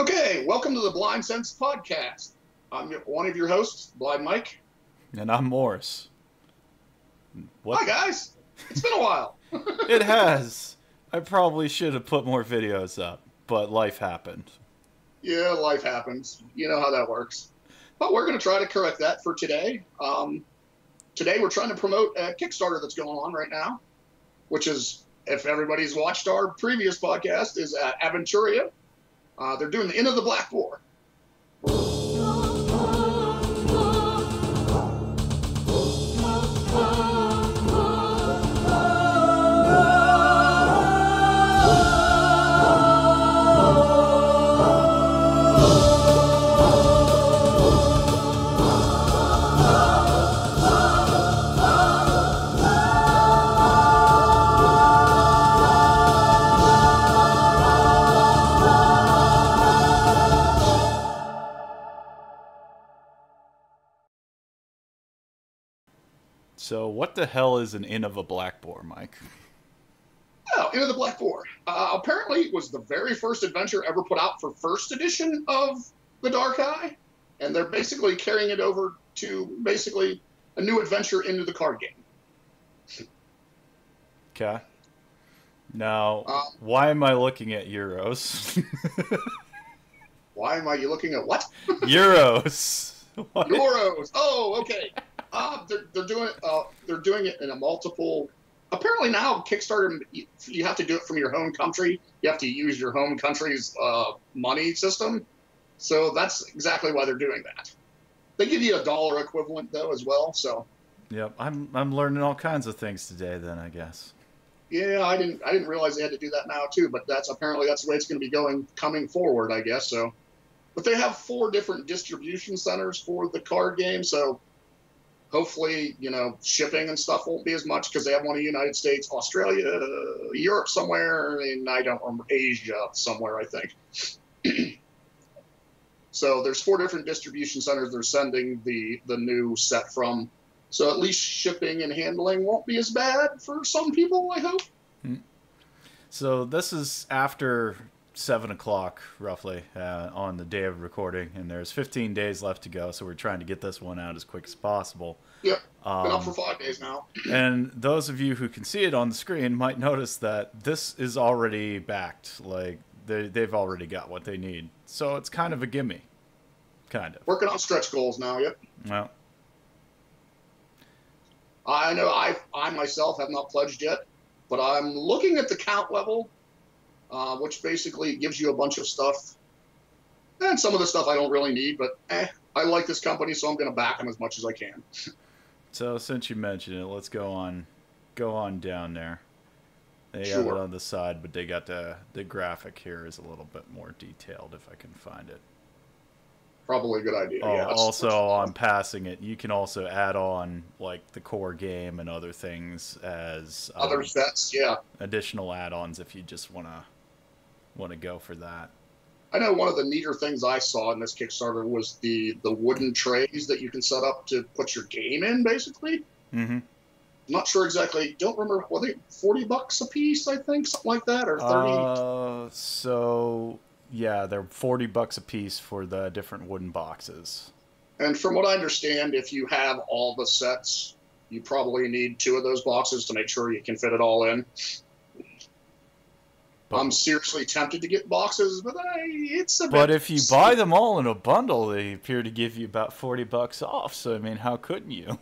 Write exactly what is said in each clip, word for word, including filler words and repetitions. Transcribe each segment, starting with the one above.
Okay, welcome to the Blind Sense CarCast. I'm one of your hosts, Blind Mike. And I'm Morris. What? Hi, guys. It's been a while. It has. I probably should have put more videos up, but life happened. Yeah, life happens. You know how that works. But we're going to try to correct that for today. Um, today we're trying to promote a Kickstarter that's going on right now, which is, if everybody's watched our previous podcast, is at Aventuria. Uh, they're doing the Inn of the Black Boar. So what the hell is an Inn of a Black Boar, Mike? Oh, Inn of the Black Boar. Uh, apparently it was the very first adventure ever put out for first edition of The Dark Eye. And they're basically carrying it over to basically a new adventure into the card game. Okay. Now, um, why am I looking at Euros? Why am I looking at what? Euros. What? Euros. Oh, okay. Uh, they're, they're doing uh, they're doing it in a multiple. Apparently now Kickstarter, you, you have to do it from your home country. You have to use your home country's uh, money system. So that's exactly why they're doing that. They give you a dollar equivalent though as well. So. Yep, I'm I'm learning all kinds of things today. Then I guess. Yeah, I didn't I didn't realize they had to do that now too. But that's apparently that's the way it's going to be going coming forward, I guess. So, but they have four different distribution centers for the card game. So. Hopefully, you know, shipping and stuff won't be as much because they have one in the United States, Australia, Europe somewhere, and I don't remember, Asia somewhere, I think. So there's four different distribution centers they're sending the, the new set from. So at least shipping and handling won't be as bad for some people, I hope. So this is after seven o'clock, roughly, uh, on the day of recording, and there's fifteen days left to go, so we're trying to get this one out as quick as possible. Yep, um, been up for five days now. And those of you who can see it on the screen might notice that this is already backed. Like, they, they've already got what they need. So it's kind of a gimme. Kind of. Working on stretch goals now, yep. Well. I know I, I myself have not pledged yet, but I'm looking at the count level, Uh, which basically gives you a bunch of stuff. And some of the stuff I don't really need, but eh, I like this company, so I'm going to back them as much as I can. So since you mentioned it, let's go on go on down there. They sure. Have it on the side, but they got the, the graphic here is a little bit more detailed if I can find it. Probably a good idea. Oh, yeah, also, on passing it, you can also add on like the core game and other things as um, other sets, yeah. Additional add-ons if you just want to. Want to go for that? I know one of the neater things I saw in this Kickstarter was the the wooden trays that you can set up to put your game in, basically. Mm-hmm. I'm not sure exactly. Don't remember. Were they forty bucks a piece? I think something like that, or thirty. Uh, so yeah, they're forty bucks a piece for the different wooden boxes. And from what I understand, if you have all the sets, you probably need two of those boxes to make sure you can fit it all in. But, I'm seriously tempted to get boxes, but I, it's a But if you steep. buy them all in a bundle, they appear to give you about forty bucks off. So, I mean, how couldn't you?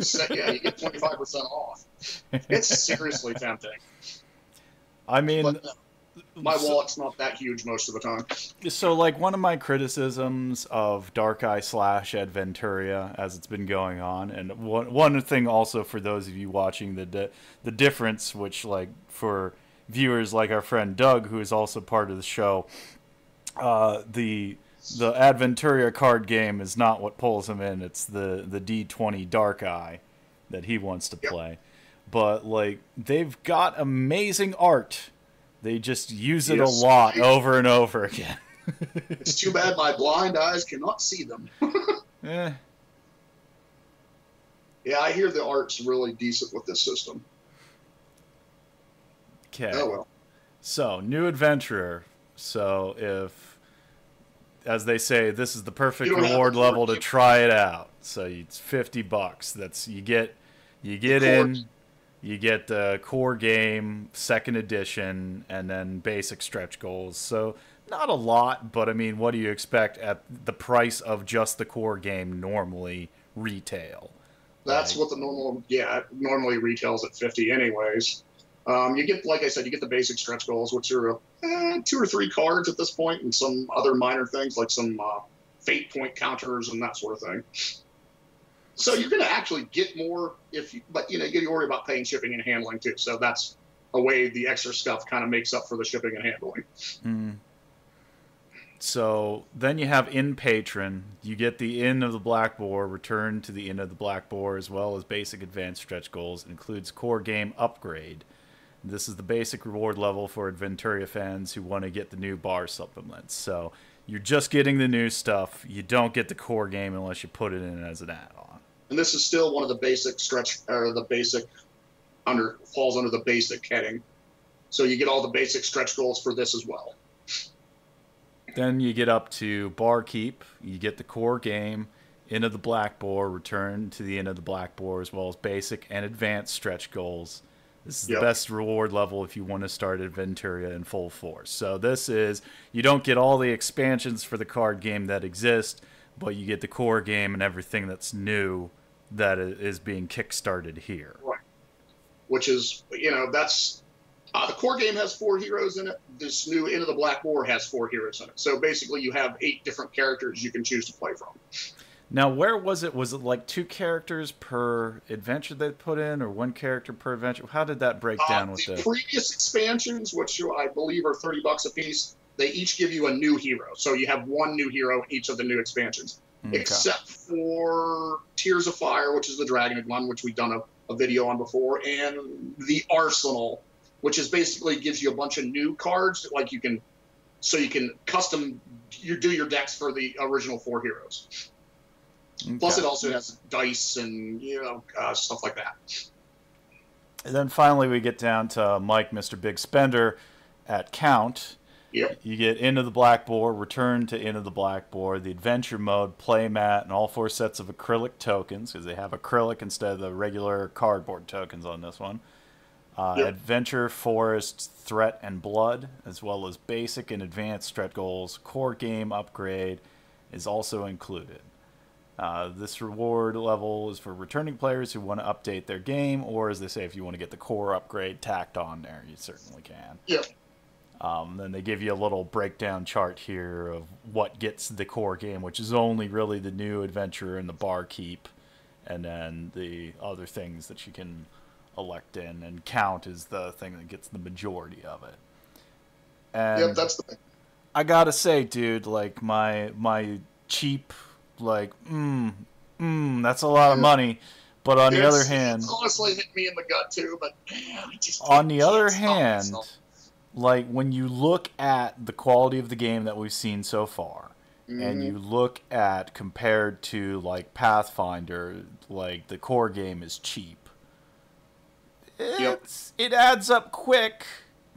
So, yeah, you get twenty-five percent off. It's seriously tempting. I mean, but, uh, my so, wallet's not that huge most of the time. So, like, one of my criticisms of Dark Eye slash Aventuria as it's been going on, and one, one thing also for those of you watching the di the difference, which, like, for viewers like our friend Doug, who is also part of the show, uh, the the Aventuria card game is not what pulls him in. It's the the D twenty Dark Eye that he wants to play. Yep. But like they've got amazing art, they just use it yes. a lot over and over again. It's too bad my blind eyes cannot see them. Yeah. Yeah, I hear the art's really decent with this system. Okay. Oh, well. So, new adventurer. So, if as they say, this is the perfect reward level to try it out. So it's fifty bucks. That's you get, you get in, you get the core game, second edition, and then basic stretch goals. So not a lot, but I mean, what do you expect at the price of just the core game normally retail? That's right. What the normal, yeah, normally retails at fifty anyways. Um, you get, like I said, you get the basic stretch goals, which are eh, two or three cards at this point, and some other minor things like some uh, fate point counters and that sort of thing. So you're going to actually get more, if you, but you know, you worry about paying shipping and handling too. So that's a way the extra stuff kind of makes up for the shipping and handling. Mm. So then you have Inn Patron. You get the Inn of the Black Boar, Return to the Inn of the Black Boar, as well as basic advanced stretch goals. It includes core game upgrade. This is the basic reward level for Aventuria fans who want to get the new bar supplements. So you're just getting the new stuff. You don't get the core game unless you put it in as an add-on. And this is still one of the basic stretch, or the basic under falls under the basic heading. So you get all the basic stretch goals for this as well. Then you get up to Barkeep, you get the core game, Inn of the Black Boar, Return to the Inn of the Black Boar, as well as basic and advanced stretch goals. This is yep. the best reward level if you want to start Aventuria in full force. So this is, you don't get all the expansions for the card game that exist, but you get the core game and everything that's new that is being kickstarted here. Right. Which is, you know, that's... Uh, the core game has four heroes in it. This new Inn of the Black Boar has four heroes in it. So basically you have eight different characters you can choose to play from. Now, where was it? Was it like two characters per adventure they put in, or one character per adventure? How did that break uh, down with the it? Previous expansions, which I believe are thirty bucks a piece, they each give you a new hero. So you have one new hero in each of the new expansions, okay. except for Tears of Fire, which is the Dragonid one, which we've done a, a video on before, and the Arsenal, which is basically gives you a bunch of new cards that, like, you can, so you can custom, you do your decks for the original four heroes. Okay. Plus it also has dice and, you know, uh, stuff like that. And then finally we get down to Mike, Mister Big Spender, at Count. Yep. You get Inn of the Black Boar, Return to Inn of the Black Boar, the Adventure Mode, Playmat, and all four sets of acrylic tokens, because they have acrylic instead of the regular cardboard tokens on this one. Uh, yep. Adventure, Forest, Threat, and Blood, as well as basic and advanced stretch goals. Core game upgrade is also included. Uh, this reward level is for returning players who want to update their game, or as they say, if you want to get the core upgrade tacked on there, you certainly can. Yep. Um, then they give you a little breakdown chart here of what gets the core game, which is only really the new adventure and the barkeep, and then the other things that you can... elect in, and Count is the thing that gets the majority of it. And yep, that's the thing. I gotta say, dude, like my my cheap, like, mm, mm, that's a lot of money. But on it's, the other hand, it's honestly hit me in the gut too. But man, I just on the other hand, myself. like when you look at the quality of the game that we've seen so far, mm-hmm. and you look at compared to like Pathfinder, like the core game is cheap. It's, yep. It adds up quick,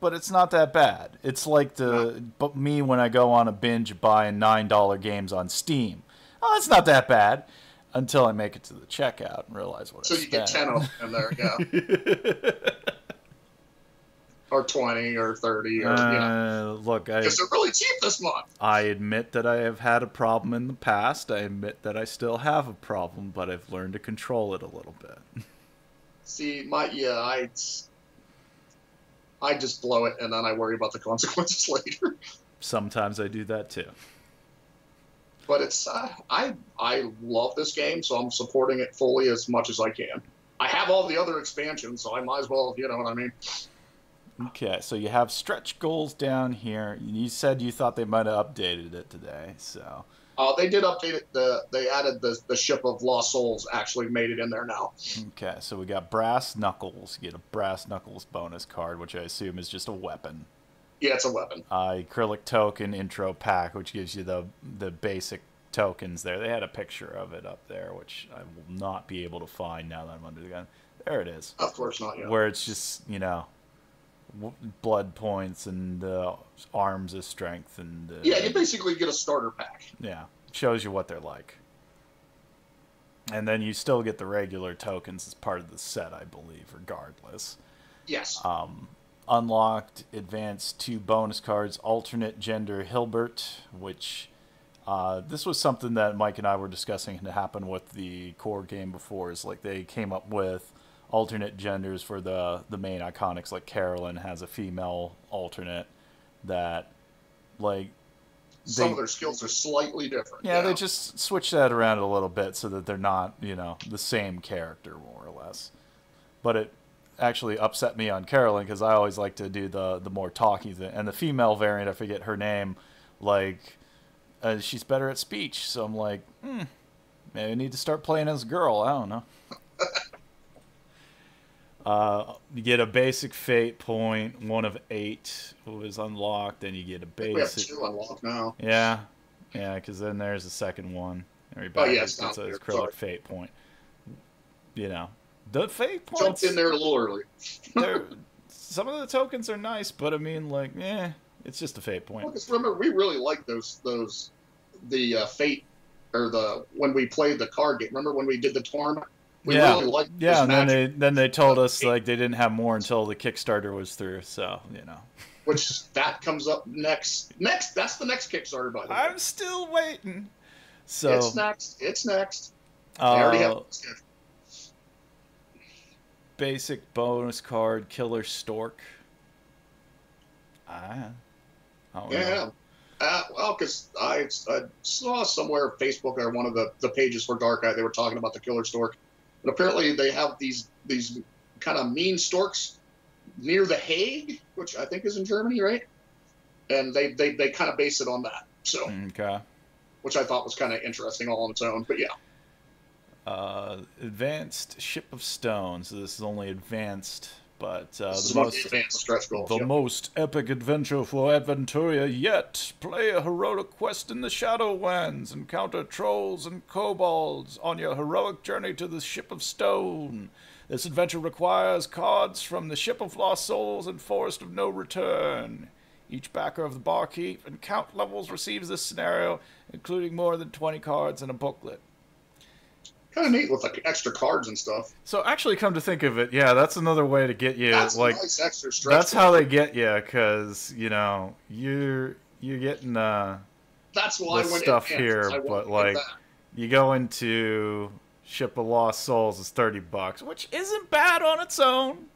but it's not that bad. It's like the but me when I go on a binge buying nine dollar games on Steam. Oh, it's not that bad until I make it to the checkout and realize what so I spent. So you get ten of them, there you go. Or twenty or thirty. Or, uh, you know. Look, I, because they're really cheap this month. I admit that I have had a problem in the past. I admit that I still have a problem, but I've learned to control it a little bit. See, my yeah, I, I just blow it, and then I worry about the consequences later. Sometimes I do that too. But it's uh, I I love this game, so I'm supporting it fully as much as I can. I have all the other expansions, so I might as well, you know what I mean. Okay, so you have stretch goals down here. You said you thought they might have updated it today, so. Uh, they did update it. The, they added the, the Ship of Lost Souls, actually made it in there now. Okay, so we got Brass Knuckles. You get a Brass Knuckles bonus card, which I assume is just a weapon. Yeah, it's a weapon. Uh, acrylic token intro pack, which gives you the, the basic tokens there. They had a picture of it up there, which I will not be able to find now that I'm under the gun. There it is. Of course not, yeah. Where it's just, you know, blood points and uh, arms as strength. and uh, Yeah, you basically get a starter pack. Yeah, shows you what they're like. And then you still get the regular tokens as part of the set, I believe, regardless. Yes. Um, unlocked, advanced two bonus cards, alternate gender Hilbert, which uh, this was something that Mike and I were discussing to happen with the core game before, is like they came up with alternate genders for the, the main iconics, like Carolyn has a female alternate that, like... Some they, of their skills are slightly different. Yeah, you know? They just switch that around a little bit so that they're not, you know, the same character, more or less. But it actually upset me on Carolyn, because I always like to do the, the more talky thing. And the female variant, I forget her name, like, uh, she's better at speech. So I'm like, hmm, maybe I need to start playing as a girl. I don't know. Uh, you get a basic fate point, one of eight was unlocked, and you get a basic... We have two unlocked now. Yeah, yeah, because then there's a second one. Everybody oh, yeah, it's gets an acrylic fate point. You know, the fate points... Jumped in there a little early. Some of the tokens are nice, but I mean, like, eh, it's just a fate point. Well, remember, we really liked those, those, the uh, fate, or the, when we played the card game. Remember when we did the tournament? We yeah, really liked yeah, and then they then they told us like they didn't have more until the Kickstarter was through, so you know. Which that comes up next. Next, that's the next Kickstarter, by the way. I'm still waiting. So it's next. It's next. Uh, I already have. Basic bonus card, Killer Stork. I, I don't yeah. know. Uh, well, because I, I saw somewhere Facebook or one of the the pages for Dark Eye, they were talking about the Killer Stork. But apparently they have these these kind of mean storks near The Hague, which I think is in Germany, right? And they, they, they kind of base it on that. So, okay. Which I thought was kind of interesting all on its own, but yeah. Uh, advanced Ship of Stone. So this is only advanced, but uh, the, most, advanced stretch goals, the yeah. most epic adventure for Aventuria yet. Play a heroic quest in the Shadowlands. Encounter trolls and kobolds on your heroic journey to the Ship of Stone. This adventure requires cards from the Ship of Lost Souls and Forest of No Return. Each backer of the Barkeep and Count levels receives this scenario, including more than twenty cards and a booklet. Kind of neat with like extra cards and stuff. So actually, come to think of it, yeah, that's another way to get you. That's like nice extra stretch. That's how they get you, because you know you're you're getting uh. That's why this stuff here, but like you go into Ship of Lost Souls is thirty bucks, which isn't bad on its own.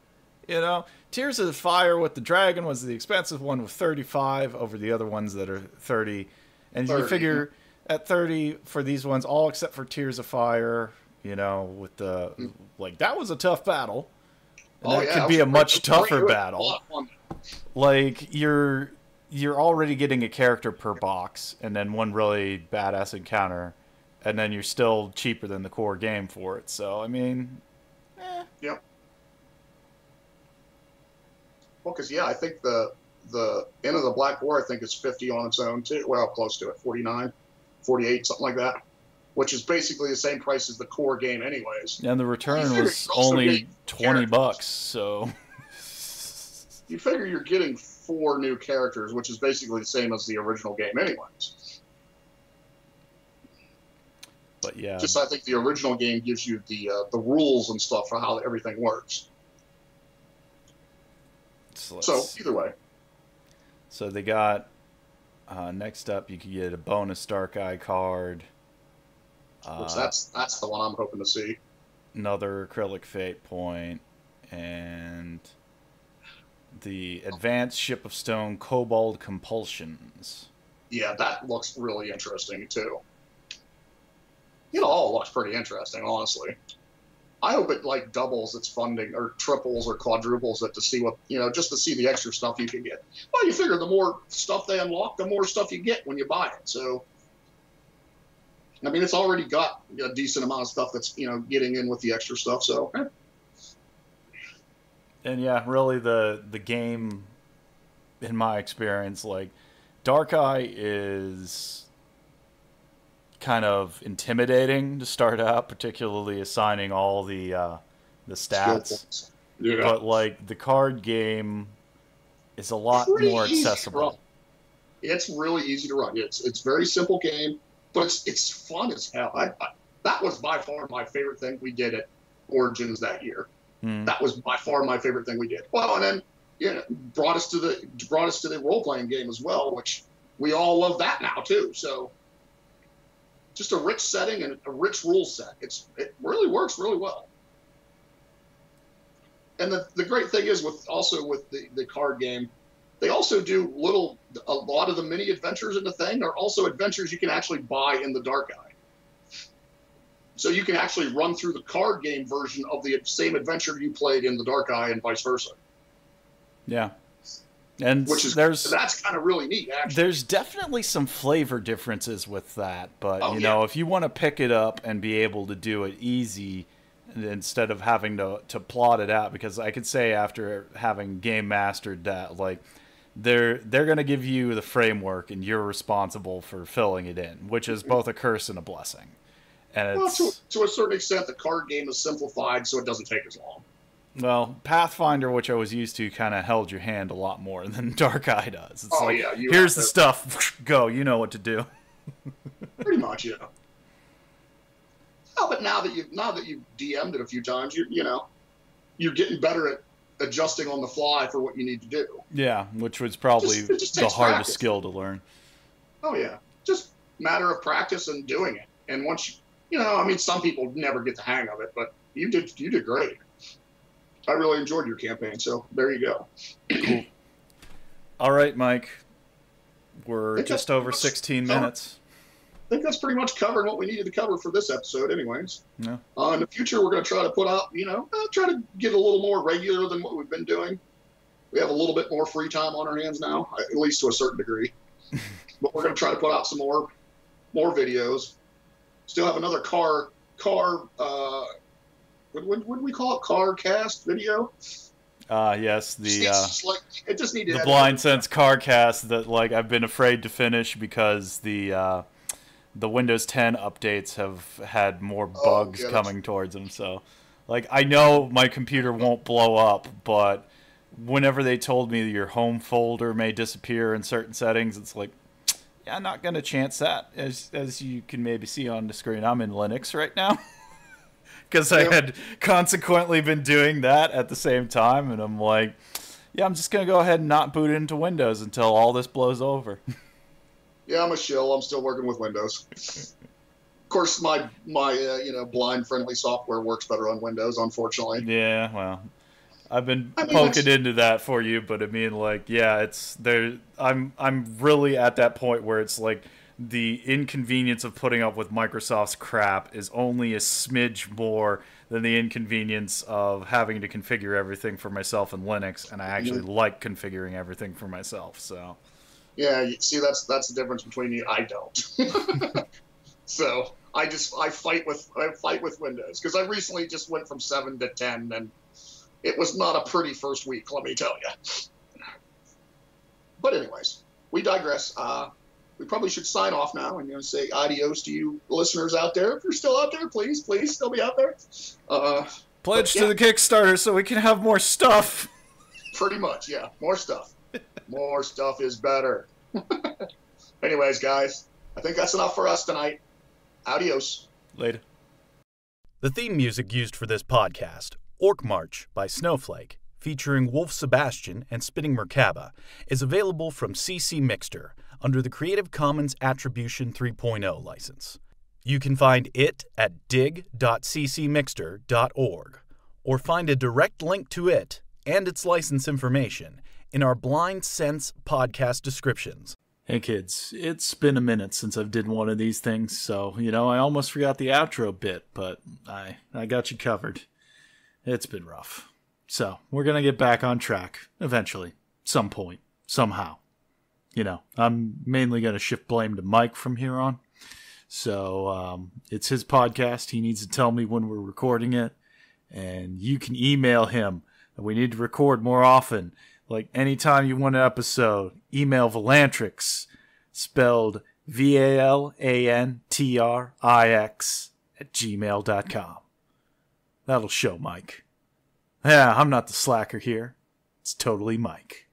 You know, Tears of Fire with the Dragon was the expensive one with thirty five over the other ones that are thirty, and thirty. You figure. At thirty for these ones, all except for Tears of Fire, you know, with the mm. like that was a tough battle. And oh, that yeah, could that be a much tougher battle. Like you're you're already getting a character per box, and then one really badass encounter, and then you're still cheaper than the core game for it. So I mean, eh. Yep. Well, because yeah, I think the the Inn of the Black Boar, I think it's fifty on its own too. Well, close to it, forty nine. forty-eight, something like that, which is basically the same price as the core game anyways. And the return was only twenty bucks, so... You figure you're getting four new characters, which is basically the same as the original game anyways. But yeah... Just I think the original game gives you the, uh, the rules and stuff for how everything works. So, so either way. So they got... Uh, next up, you can get a bonus Dark Eye card. Uh, Which that's that's the one I'm hoping to see. Another acrylic fate point, and the advanced Ship of Stone Kobold Compulsions. Yeah, that looks really interesting too. It all looks pretty interesting, honestly. I hope it like doubles its funding, or triples, or quadruples it to see what you know, just to see the extra stuff you can get. Well, you figure the more stuff they unlock, the more stuff you get when you buy it. So, I mean, it's already got a decent amount of stuff that's you know getting in with the extra stuff. So, and yeah, really the the game, in my experience, like Dark Eye is kind of intimidating to start out, particularly assigning all the uh, the stats. Yeah. But like the card game is a lot pretty more accessible. It's really easy to run. It's it's very simple game, but it's it's fun as hell. I, I, that was by far my favorite thing we did at Origins that year. Hmm. That was by far my favorite thing we did. Well, and then you know brought us to the brought us to the role playing game as well, which we all love that now too. So just a rich setting and a rich rule set. It's it really works really well. And the the great thing is with also with the the card game. They also do little, a lot of the mini adventures in the thing are also adventures you can actually buy in the Dark Eye. So you can actually run through the card game version of the same adventure you played in the Dark Eye and vice versa. Yeah. And which is, there's, that's kind of really neat, actually. There's definitely some flavor differences with that. But, oh, you yeah. know, if you want to pick it up and be able to do it easy instead of having to, to plot it out, because I could say after having game mastered that, like, They're they're going to give you the framework, and you're responsible for filling it in, which is both a curse and a blessing. And well, it's, to, to a certain extent, the card game is simplified, so it doesn't take as long. Well, Pathfinder, which I was used to, kind of held your hand a lot more than Dark Eye does. It's oh, like, yeah, here's the stuff. Go. You know what to do. Pretty much, yeah. Oh, but now that you've, now that you've D M'd it a few times, you you know, you're getting better at adjusting on the fly for what you need to do. Yeah, which was probably just, just the hardest practice. skill to learn. Oh, yeah. Just matter of practice and doing it. And once you, you know, I mean, some people never get the hang of it, but you did, you did great. I really enjoyed your campaign, so there you go. Cool. All right, Mike. We're just over sixteen covered. minutes. I think that's pretty much covering what we needed to cover for this episode anyways. Yeah. Uh, in the future, we're going to try to put out, you know, uh, try to get a little more regular than what we've been doing. We have a little bit more free time on our hands now, at least to a certain degree. But we're going to try to put out some more more videos. Still have another car, car, uh, what, what, what do we call it? CarCast video? Uh, yes, the uh, like, it just needed the Blind Sense CarCast that, like, I've been afraid to finish because the... Uh, The Windows ten updates have had more bugs oh, yeah, coming towards them. So, like, I know my computer won't blow up, but whenever they told me your home folder may disappear in certain settings, it's like, yeah, I'm not going to chance that. As, as you can maybe see on the screen, I'm in Linux right now. Because I had consequently been doing that at the same time. And I'm like, yeah, I'm just going to go ahead and not boot into Windows until all this blows over. Yeah, I'm a shill. I'm still working with Windows. Of course, my my uh, you know blind-friendly software works better on Windows, unfortunately. Yeah, well, I've been I mean, poking into that for you, but I mean, like, yeah, it's there. I'm I'm really at that point where it's like the inconvenience of putting up with Microsoft's crap is only a smidge more than the inconvenience of having to configure everything for myself in Linux, and I actually mm-hmm. like configuring everything for myself, so. Yeah, you see, that's that's the difference between you. I don't. So I just I fight with I fight with Windows because I recently just went from seven to ten, and it was not a pretty first week, let me tell you. But anyways, we digress. Uh, we probably should sign off now and you know say adios to you listeners out there. If you're still out there, please, please still be out there. Uh, Pledge but, yeah. to the Kickstarter so we can have more stuff. Pretty much, yeah, more stuff. More stuff is better. Anyways, guys, I think that's enough for us tonight. Adios. Later. The theme music used for this podcast, Orc March by Snowflake, featuring Wolf Sebastian and Spinning Mercaba, is available from C C Mixter under the Creative Commons Attribution three point oh license. You can find it at dig dot c c mixter dot org or find a direct link to it and its license information in our Blind Sense podcast descriptions. Hey kids, it's been a minute since I've did one of these things, so, you know, I almost forgot the outro bit, but I, I got you covered. It's been rough. So, we're gonna get back on track, eventually, some point, somehow. You know, I'm mainly gonna shift blame to Mike from here on. So, um, it's his podcast, he needs to tell me when we're recording it, and you can email him, and we need to record more often. Like, anytime you want an episode, email Valantrix, spelled V A L A N T R I X, at gmail dot com. That'll show, Mike. Yeah, I'm not the slacker here. It's totally Mike.